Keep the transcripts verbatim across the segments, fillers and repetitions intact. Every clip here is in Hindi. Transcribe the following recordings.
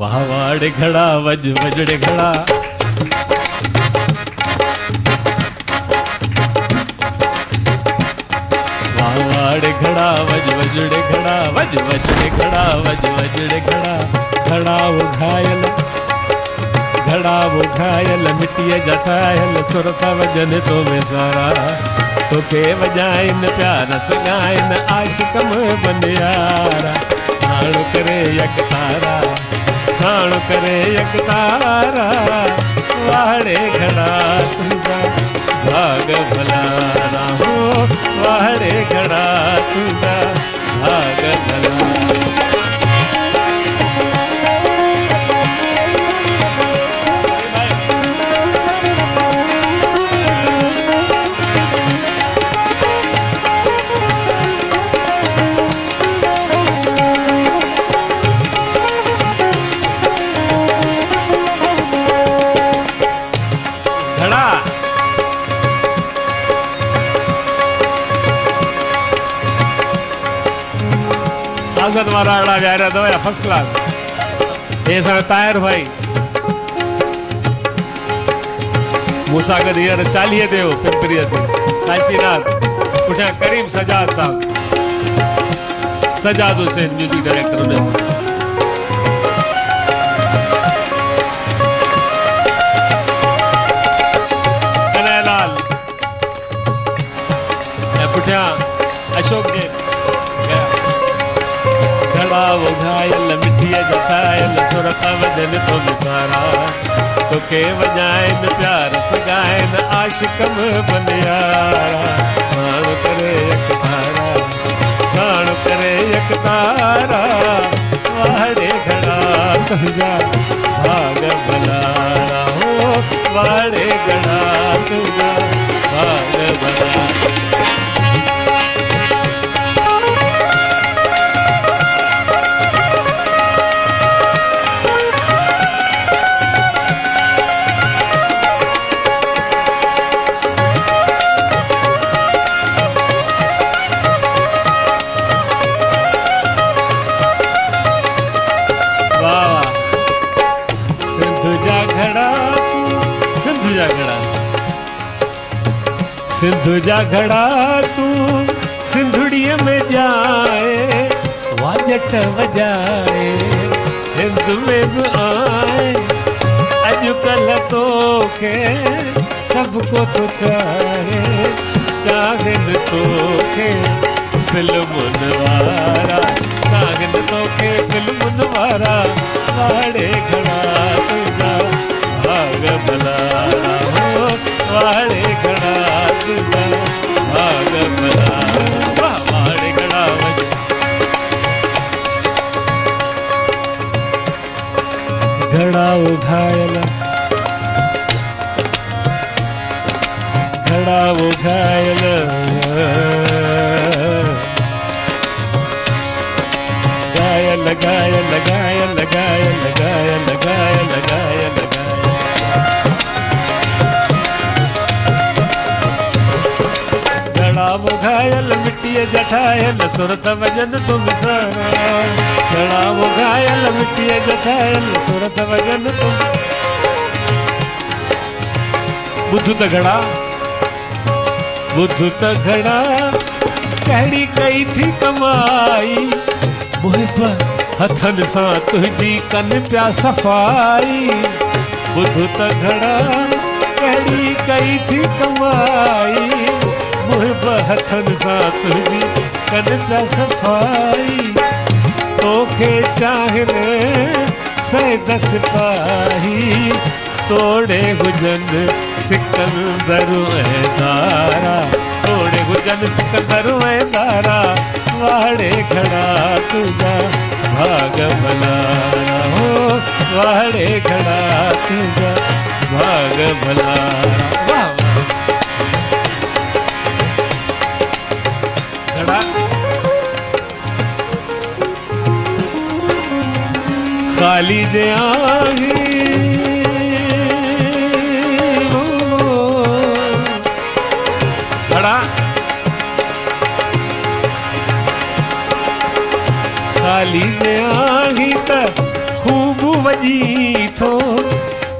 वहाँ वाड़ खड़ा वज वजड़े खड़ा वहाँ वाड़ खड़ा वज वजड़े खड़ा वज वजड़े खड़ा वज वजड़े खड़ा खड़ा वो घायल खड़ा वो घायल मिट्टी जटायल सुरता वजन तो में सारा तो के वजाइन प्यार सगाइन आशिक में बनियारा साणु करे यक तारा साणु करे एक तारा वाड़े घड़ा तुझा भाग भलारा हो वाड़े घड़ा तुझा भाग भलारा साजन वाला अड़ा जा रहा था फर्स्ट क्लास ऐसा तायर भाई मूसा का धीर चालीये थे हो पिंपरिया थे काशीनाथ पुठा करीम सजाद साहब सजाद हुसैन म्यूजिक डायरेक्टर ने अशोक जी घड़ा वो घायल मिट्टिया जतायल सुरता वजन तो मिसारा तो के वजाइन प्यार सगाइन आशिकम बनियारा साण करे एक तारा साण करे एक तारा वाड़े घड़ा तुझा भाग भलारा हो वाड़े घड़ा तुझा भाग भलारा सिंधु जा घड़ा तू सिंधुड़िया में जाए वाजट वजाए हिंद में भी आए अजकल तो के सबको तो चाहे चाहन तो के फिल्मुन वारा चाहन तो के फिल्मुन वारा वाड़े घड़ा तुझा भाग भलारा हो वाड़े घड़ा भाग भला वाड़े घड़ा घड़ा उघायल घड़ा उघायल घायल घायल घायल घायल घायल घायल घायल वो घायल मिट्टी जठायल सुरत वजन तुम सारा घड़ा वो घायल मिट्टी जठायल सुरत वजन तुम बुध त घड़ा बुध त घड़ा कहिड़ी कई थी कमाई मुहिब हथन सा तुझी कन प्या सफाई बुध त घड़ा कहिड़ी कई थी कमाई हथन सा तुझी कन प्या सफाई तोखे चाहने से दस पाही तोड़े हुजन सिकंदर ऐ दारा तोड़े हुजन सिकंदर ऐ दारा वाड़े घड़ा तुझा भाग भलारा हो वाड़े घड़ा तुझा भाग भलारा खाली जे आहे घड़ा खाली जे आहे त खूब वजी थो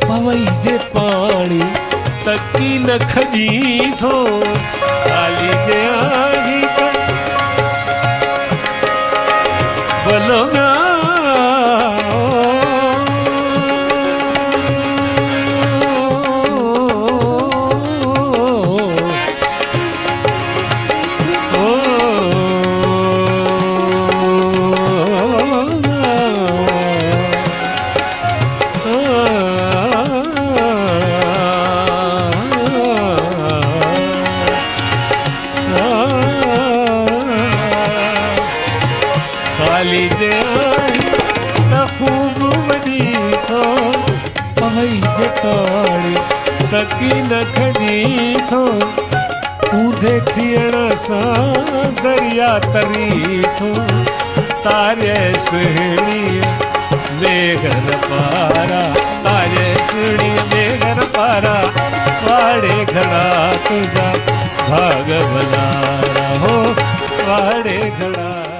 पवई जे पानी तकी न खजी थो खाली जे आही बलोगा तकी न खड़ी थो ऊधे थियण सां दरिया तरी थो तारे सुहिणी मेघर पारा तारे सुहिणी मेघर पारा वाड़े घड़ा तुझा भाग भलारा हो वाड़े घड़ा।